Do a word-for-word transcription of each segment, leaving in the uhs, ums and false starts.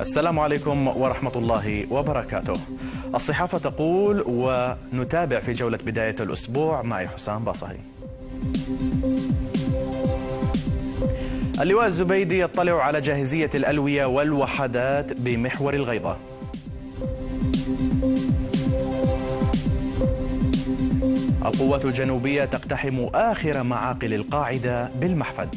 السلام عليكم ورحمة الله وبركاته. الصحافة تقول، ونتابع في جولة بداية الأسبوع معي حسان باصهي. اللواء الزبيدي يطلع على جاهزية الألوية والوحدات بمحور الغيضة. القوات الجنوبية تقتحم آخر معاقل القاعدة بالمحفد.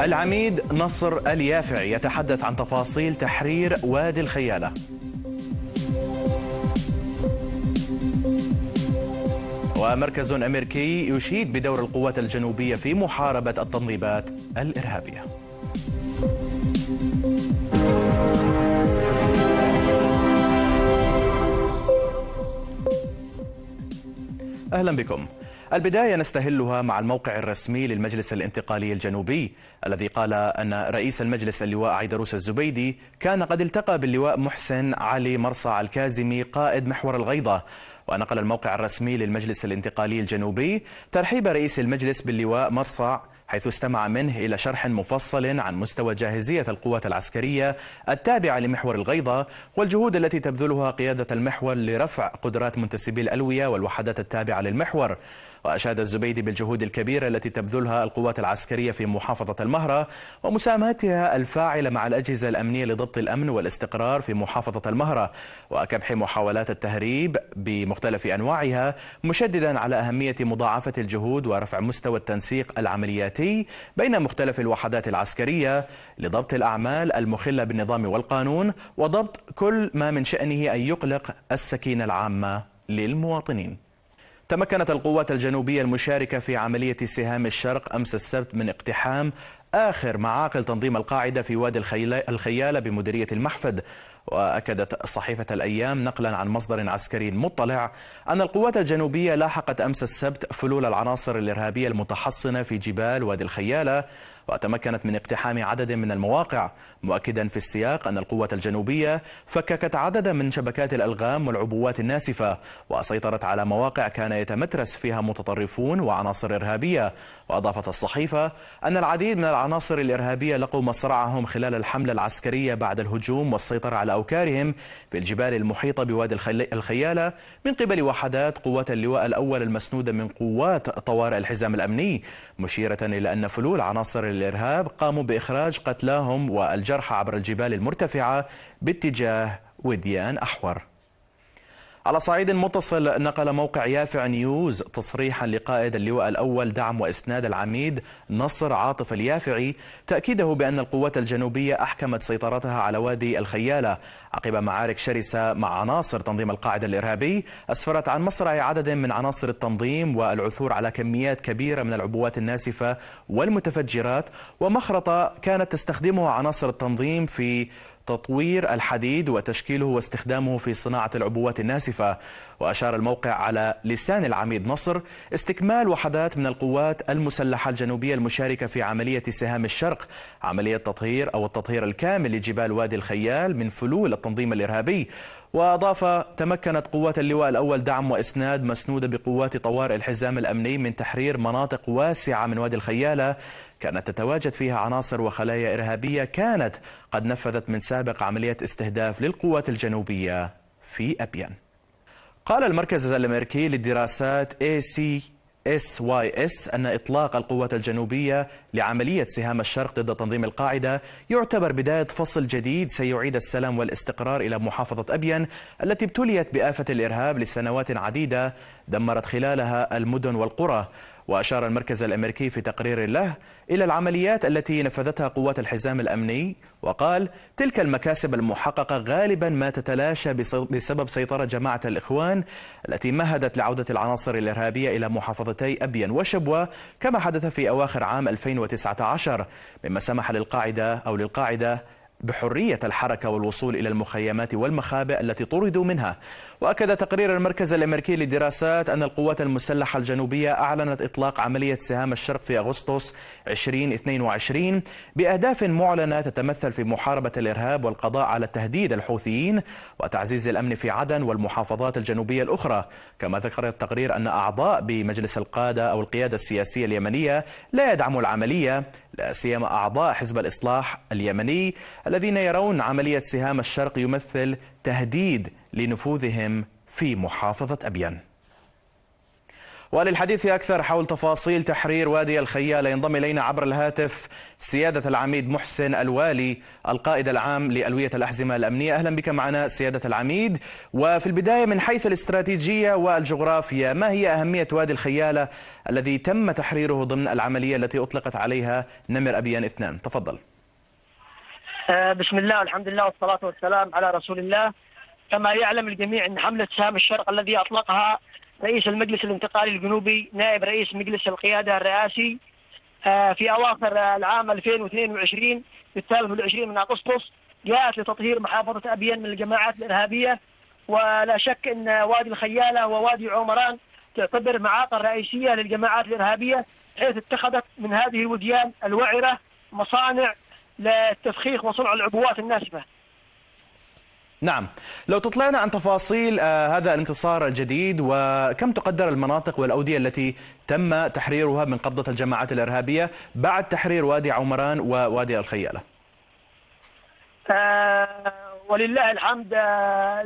العميد نصر اليافعي يتحدث عن تفاصيل تحرير وادي الخيالة. ومركز أمريكي يشيد بدور القوات الجنوبية في محاربة التنظيمات الإرهابية. أهلا بكم. البداية نستهلها مع الموقع الرسمي للمجلس الانتقالي الجنوبي الذي قال أن رئيس المجلس اللواء عيدروس الزبيدي كان قد التقى باللواء محسن علي مرصع الكازمي قائد محور الغيضة. ونقل الموقع الرسمي للمجلس الانتقالي الجنوبي ترحيب رئيس المجلس باللواء مرصع، حيث استمع منه إلى شرح مفصل عن مستوى جاهزية القوات العسكرية التابعة لمحور الغيضة والجهود التي تبذلها قيادة المحور لرفع قدرات منتسبي الألوية والوحدات التابعة للمحور. وأشاد الزبيدي بالجهود الكبيرة التي تبذلها القوات العسكرية في محافظة المهرة ومساهمتها الفاعلة مع الأجهزة الأمنية لضبط الأمن والاستقرار في محافظة المهرة وكبح محاولات التهريب بمختلف أنواعها، مشددا على أهمية مضاعفة الجهود ورفع مستوى التنسيق العملياتي بين مختلف الوحدات العسكرية لضبط الأعمال المخلة بالنظام والقانون وضبط كل ما من شأنه أن يقلق السكينة العامة للمواطنين. تمكنت القوات الجنوبية المشاركة في عملية سهام الشرق أمس السبت من اقتحام آخر معاقل تنظيم القاعدة في وادي الخيالة بمديرية المحفد. وأكدت صحيفة الأيام نقلا عن مصدر عسكري مطلع أن القوات الجنوبية لاحقت أمس السبت فلول العناصر الإرهابية المتحصنة في جبال وادي الخيالة وتمكنت من اقتحام عدد من المواقع، مؤكدا في السياق أن القوات الجنوبية فككت عددا من شبكات الألغام والعبوات الناسفة وسيطرت على مواقع كان يتمترس فيها متطرفون وعناصر إرهابية. وأضافت الصحيفة أن العديد من العناصر الإرهابية لقوا مصرعهم خلال الحملة العسكرية بعد الهجوم والسيطرة على أوكارهم في الجبال المحيطة بوادي الخيالة من قبل وحدات قوات اللواء الأول المسنودة من قوات طوارئ الحزام الأمني، مشيرة إلى أن فلول عناصر الإرهاب قاموا بإخراج قتلاهم والجرحى عبر الجبال المرتفعة باتجاه وديان أحور. على صعيد متصل، نقل موقع يافع نيوز تصريحا لقائد اللواء الأول دعم وإسناد العميد نصر عاطف اليافعي تأكيده بأن القوات الجنوبية أحكمت سيطرتها على وادي الخيالة عقب معارك شرسة مع عناصر تنظيم القاعدة الإرهابي أسفرت عن مصرع عدد من عناصر التنظيم والعثور على كميات كبيرة من العبوات الناسفة والمتفجرات ومخرطة كانت تستخدمها عناصر التنظيم في تطوير الحديد وتشكيله واستخدامه في صناعة العبوات الناسفة. وأشار الموقع على لسان العميد نصر استكمال وحدات من القوات المسلحة الجنوبية المشاركة في عملية سهام الشرق عملية تطهير أو التطهير الكامل لجبال وادي الخيال من فلول التنظيم الإرهابي. وأضاف تمكنت قوات اللواء الأول دعم وإسناد مسنودة بقوات طوارئ الحزام الأمني من تحرير مناطق واسعة من وادي الخيالة كانت تتواجد فيها عناصر وخلايا إرهابية كانت قد نفذت من سابق عملية استهداف للقوات الجنوبية في أبيان. قال المركز الأمريكي للدراسات إيه سي إس واي إس أن إطلاق القوات الجنوبية لعملية سهام الشرق ضد تنظيم القاعدة يعتبر بداية فصل جديد سيعيد السلام والاستقرار إلى محافظة أبين التي ابتليت بآفة الإرهاب لسنوات عديدة دمرت خلالها المدن والقرى. وأشار المركز الأمريكي في تقرير له إلى العمليات التي نفذتها قوات الحزام الأمني وقال تلك المكاسب المحققة غالبا ما تتلاشى بسبب سيطرة جماعة الإخوان التي مهدت لعودة العناصر الإرهابية إلى محافظتي أبين وشبوة كما حدث في أواخر عام ألفين وتسعة عشر، مما سمح للقاعدة أو للقاعدة بحرية الحركة والوصول إلى المخيمات والمخابئ التي طردوا منها. وأكد تقرير المركز الأمريكي للدراسات أن القوات المسلحة الجنوبية أعلنت إطلاق عملية سهام الشرق في أغسطس ألفين واثنين وعشرين بأهداف معلنة تتمثل في محاربة الإرهاب والقضاء على تهديد الحوثيين وتعزيز الأمن في عدن والمحافظات الجنوبية الأخرى. كما ذكر التقرير أن أعضاء بمجلس القادة أو القيادة السياسية اليمنية لا يدعموا العملية لا سيما أعضاء حزب الإصلاح اليمني الذين يرون عملية سهام الشرق يمثل تهديد لنفوذهم في محافظة أبيان. وللحديث أكثر حول تفاصيل تحرير وادي الخيال ينضم إلينا عبر الهاتف سيادة العميد محسن الوالي القائد العام لألوية الأحزمة الأمنية. أهلا بك معنا سيادة العميد. وفي البداية من حيث الاستراتيجية والجغرافيا، ما هي أهمية وادي الخيالة الذي تم تحريره ضمن العملية التي أطلقت عليها نمر أبيان اثنان؟ تفضل. بسم الله والحمد لله والصلاة والسلام على رسول الله. كما يعلم الجميع أن حملة سهام الشرق الذي أطلقها رئيس المجلس الانتقالي الجنوبي نائب رئيس مجلس القيادة الرئاسي في أواخر العام ألفين واثنين وعشرين بالثالث والعشرين من أغسطس جاءت لتطهير محافظة أبيان من الجماعات الإرهابية. ولا شك أن وادي الخيالة ووادي عمران تعتبر معاقل رئيسية للجماعات الإرهابية، حيث اتخذت من هذه الوديان الوعرة مصانع للتفخيخ وصنع العبوات الناسفة. نعم، لو تطلعنا عن تفاصيل هذا الانتصار الجديد، وكم تقدر المناطق والأودية التي تم تحريرها من قبضة الجماعات الإرهابية بعد تحرير وادي عمران ووادي الخيالة؟ آه ولله الحمد،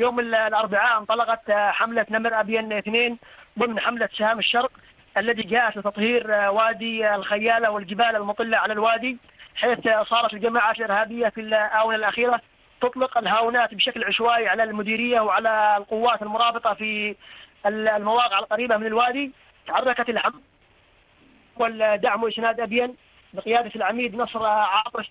يوم الأربعاء انطلقت حملة نمر أبيان اثنين ضمن حملة سهام الشرق التي جاءت لتطهير وادي الخيالة والجبال المطلة على الوادي، حيث صارت الجماعات الإرهابية في الآونة الأخيرة تطلق الهاونات بشكل عشوائي على المديرية وعلى القوات المرابطة في المواقع القريبة من الوادي. تحركت الحملة والدعم وإسناد أبيان بقيادة العميد نصر عاطف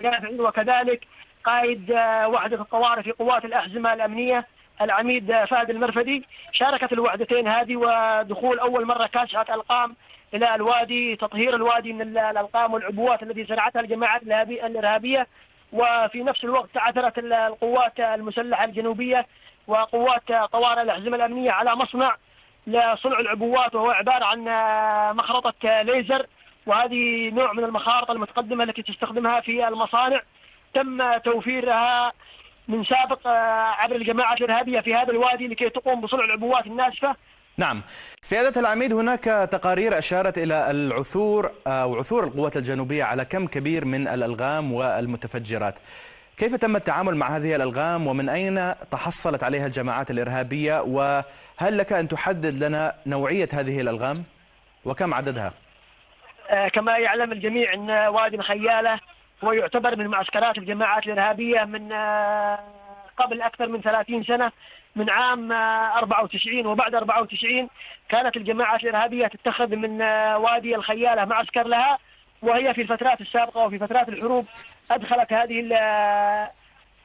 اليافعي، وكذلك قائد وحدة الطوارئ في قوات الأحزمة الأمنية العميد فهد المرفدي. شاركت الوحدتين هذه، ودخول أول مرة كاشحة ألقام إلى الوادي، تطهير الوادي من الألقام والعبوات التي زرعتها الجماعات الإرهابية. وفي نفس الوقت تعثرت القوات المسلحة الجنوبية وقوات طوارئ الأحزمة الأمنية على مصنع لصنع العبوات، وهو عبارة عن مخرطة ليزر، وهذه نوع من المخارط المتقدمة التي تستخدمها في المصانع، تم توفيرها من سابق عبر الجماعات الإرهابية في هذا الوادي لكي تقوم بصنع العبوات الناسفة. نعم سيادة العميد، هناك تقارير أشارت إلى العثور أو عثور القوات الجنوبية على كم كبير من الألغام والمتفجرات. كيف تم التعامل مع هذه الألغام ومن أين تحصلت عليها الجماعات الإرهابية؟ وهل لك أن تحدد لنا نوعية هذه الألغام وكم عددها؟ كما يعلم الجميع أن وادي الخيالة هو يعتبر من معسكرات الجماعات الإرهابية من قبل أكثر من ثلاثين سنة، من عام أربعة وتسعين. وبعد أربعة وتسعين كانت الجماعات الإرهابية تتخذ من وادي الخيالة معسكر لها، وهي في الفترات السابقة وفي فترات الحروب أدخلت هذه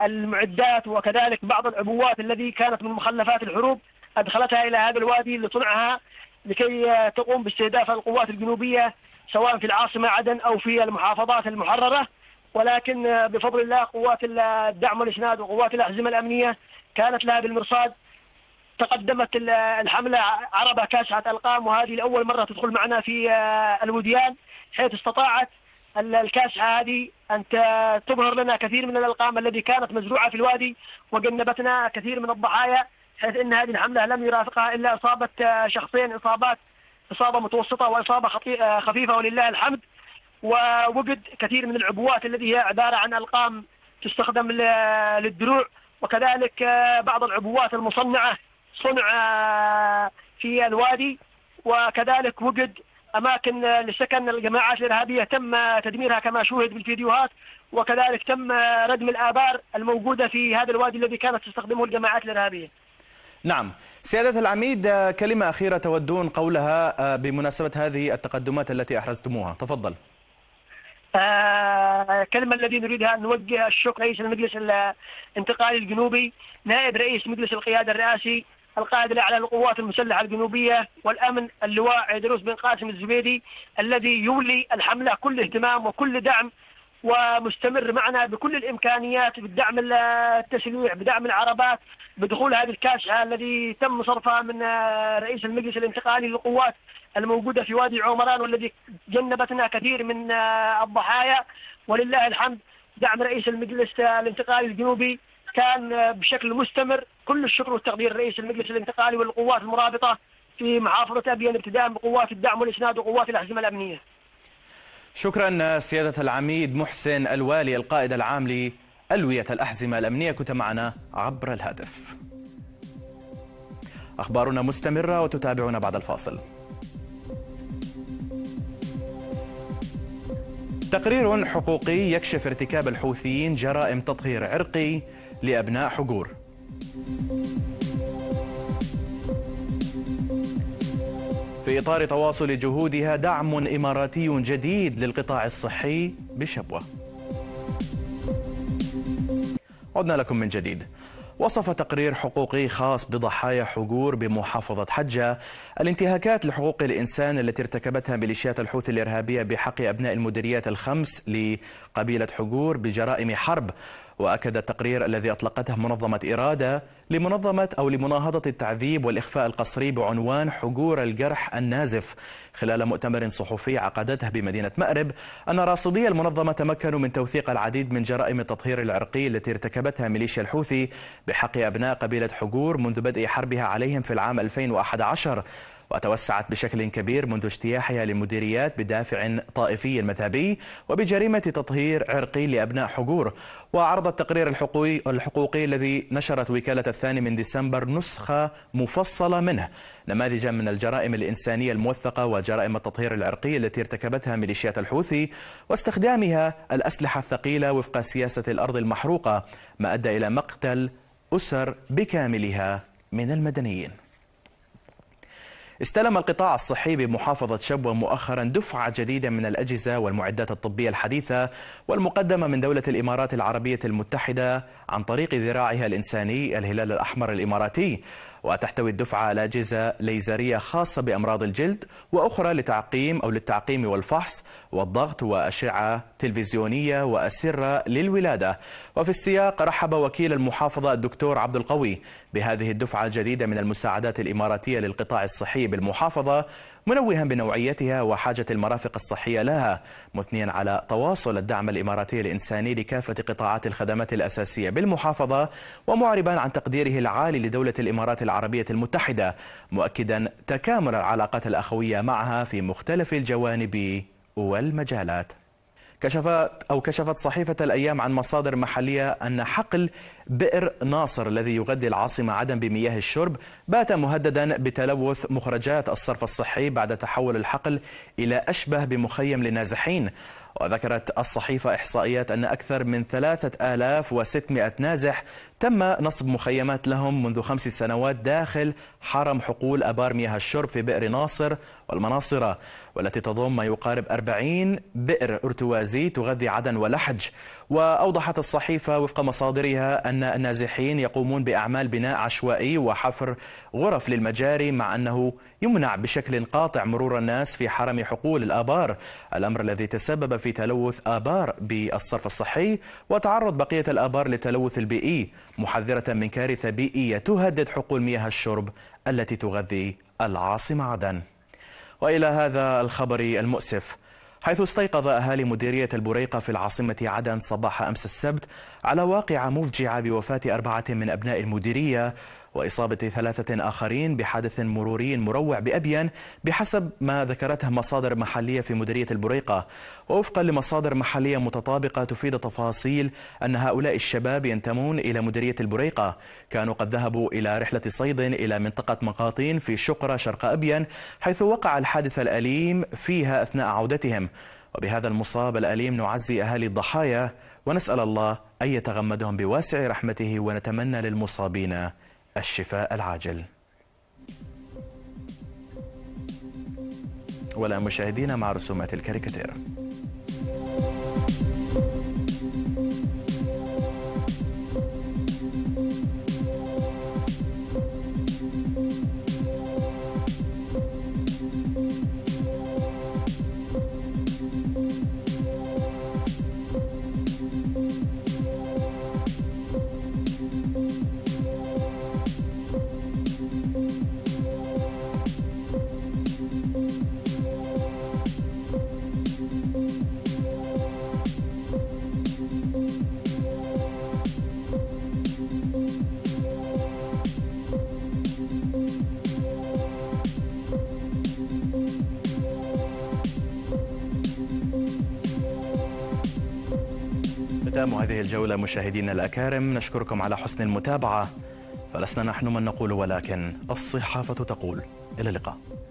المعدات وكذلك بعض العبوات التي كانت من مخلفات الحروب أدخلتها إلى هذا الوادي لصنعها لكي تقوم باستهداف القوات الجنوبية سواء في العاصمة عدن أو في المحافظات المحررة. ولكن بفضل الله قوات الدعم والإسناد وقوات الأحزمة الأمنية كانت لها بالمرصاد. تقدمت الحملة عربة كاسحة ألقام، وهذه لأول مرة تدخل معنا في الوديان، حيث استطاعت الكاسحة هذه أن تظهر لنا كثير من الألقام التي كانت مزروعة في الوادي، وجنبتنا كثير من الضحايا، حيث أن هذه الحملة لم يرافقها إلا إصابة شخصين، إصابات إصابة متوسطة وإصابة خفيفة ولله الحمد. ووجد كثير من العبوات التي هي عبارة عن ألقام تستخدم للدروع، وكذلك بعض العبوات المصنعة صنع في الوادي، وكذلك وجد أماكن لسكن الجماعات الإرهابية تم تدميرها كما شوهد بالفيديوهات، وكذلك تم ردم الآبار الموجودة في هذا الوادي الذي كانت تستخدمه الجماعات الإرهابية. نعم سيادة العميد، كلمة أخيرة تودون قولها بمناسبة هذه التقدمات التي أحرزتموها، تفضل. آه كلمة الذي نريدها أن نوجه الشكر رئيس المجلس الانتقالي الجنوبي نائب رئيس مجلس القيادة الرئاسي القائد الأعلى للقوات المسلحة الجنوبية والأمن اللواء عيدروس بن قاسم الزبيدي الذي يولي الحملة كل اهتمام وكل دعم، ومستمر معنا بكل الإمكانيات بالدعم التشريع بدعم العربات بدخول هذه الكاشحة الذي تم صرفها من رئيس المجلس الانتقالي للقوات الموجودة في وادي عمران والذي جنبتنا كثير من الضحايا. ولله الحمد دعم رئيس المجلس الانتقالي الجنوبي كان بشكل مستمر. كل الشكر والتقدير لرئيس المجلس الانتقالي والقوات المرابطة في محافظة أبيان ابتداء بقوات الدعم والإسناد وقوات الأحزمة الأمنية. شكرا سيادة العميد محسن الوالي القائد العام لألوية الأحزمة الأمنية، كنت معنا عبر الهاتف. أخبارنا مستمرة وتتابعونا بعد الفاصل. تقرير حقوقي يكشف ارتكاب الحوثيين جرائم تطهير عرقي لأبناء حجور. في إطار تواصل جهودها دعم إماراتي جديد للقطاع الصحي بشبوة. عدنا لكم من جديد. وصف تقرير حقوقي خاص بضحايا حجور بمحافظة حجة الانتهاكات لحقوق الإنسان التي ارتكبتها ميليشيات الحوثي الإرهابية بحق أبناء المديريات الخمس لقبيلة حجور بجرائم حرب. وأكد التقرير الذي أطلقته منظمة إرادة لمنظمة أو لمناهضة التعذيب والإخفاء القسري بعنوان حجور الجرح النازف خلال مؤتمر صحفي عقدته بمدينة مأرب أن راصدي المنظمة تمكنوا من توثيق العديد من جرائم التطهير العرقي التي ارتكبتها ميليشيا الحوثي بحق أبناء قبيلة حجور منذ بدء حربها عليهم في العام ألفين وأحد عشر، وتوسعت بشكل كبير منذ اجتياحها لمديريات بدافع طائفي مذهبي وبجريمة تطهير عرقي لأبناء حجور. وعرض التقرير الحقوقي, الحقوقي الذي نشرت وكالة الثاني من ديسمبر نسخة مفصلة منه نماذجا من الجرائم الإنسانية الموثقة وجرائم التطهير العرقي التي ارتكبتها ميليشيات الحوثي واستخدامها الأسلحة الثقيلة وفق سياسة الأرض المحروقة، ما أدى إلى مقتل أسر بكاملها من المدنيين. استلم القطاع الصحي بمحافظة شبوة مؤخرا دفعة جديدة من الأجهزة والمعدات الطبية الحديثة والمقدمة من دولة الإمارات العربية المتحدة عن طريق ذراعها الإنساني الهلال الأحمر الإماراتي. وتحتوي الدفعة على أجهزة ليزرية خاصة بأمراض الجلد وأخرى لتعقيم أو للتعقيم والفحص والضغط وأشعة تلفزيونية وأسرة للولادة. وفي السياق رحب وكيل المحافظة الدكتور عبد القوي بهذه الدفعة الجديدة من المساعدات الإماراتية للقطاع الصحي بالمحافظة، منوها بنوعيتها وحاجة المرافق الصحية لها، مثنيا على تواصل الدعم الإماراتي الإنساني لكافة قطاعات الخدمات الأساسية بالمحافظة، ومعربا عن تقديره العالي لدولة الإمارات العربية المتحدة، مؤكدا تكامل العلاقات الأخوية معها في مختلف الجوانب والمجالات. كشفت أو كشفت صحيفة الأيام عن مصادر محلية أن حقل بئر ناصر الذي يغذي العاصمة عدن بمياه الشرب بات مهددا بتلوث مخرجات الصرف الصحي بعد تحول الحقل إلى أشبه بمخيم للنازحين. وذكرت الصحيفة إحصائيات أن أكثر من ثلاثة آلاف وستمئة نازح تم نصب مخيمات لهم منذ خمس سنوات داخل حرم حقول أبار مياه الشرب في بئر ناصر والمناصرة، والتي تضم ما يقارب أربعين بئر ارتوازي تغذي عدن ولحج. وأوضحت الصحيفة وفق مصادرها أن النازحين يقومون بأعمال بناء عشوائي وحفر غرف للمجاري، مع أنه يمنع بشكل قاطع مرور الناس في حرم حقول الآبار، الأمر الذي تسبب في تلوث آبار بالصرف الصحي وتعرض بقية الآبار للتلوث البيئي، محذرة من كارثة بيئية تهدد حقول مياه الشرب التي تغذي العاصمة عدن. وإلى هذا الخبر المؤسف، حيث استيقظ أهالي مديرية البريقة في العاصمة عدن صباح أمس السبت على واقعة مفجعة بوفاة أربعة من أبناء المديرية وإصابة ثلاثة آخرين بحادث مروري مروع بأبيان بحسب ما ذكرته مصادر محلية في مديرية البريقة. ووفقا لمصادر محلية متطابقة تفيد تفاصيل أن هؤلاء الشباب ينتمون إلى مديرية البريقة، كانوا قد ذهبوا إلى رحلة صيد إلى منطقة مقاطين في شقرة شرق أبيان، حيث وقع الحادث الأليم فيها أثناء عودتهم. وبهذا المصاب الأليم نعزي أهالي الضحايا ونسأل الله أن يتغمدهم بواسع رحمته، ونتمنى للمصابين الشفاء العاجل. ولا مشاهدينا مع رسومات الكاريكاتير. ختام هذه الجولة مشاهدينا الأكارم، نشكركم على حسن المتابعة، فلسنا نحن من نقول ولكن الصحافة تقول. إلى اللقاء.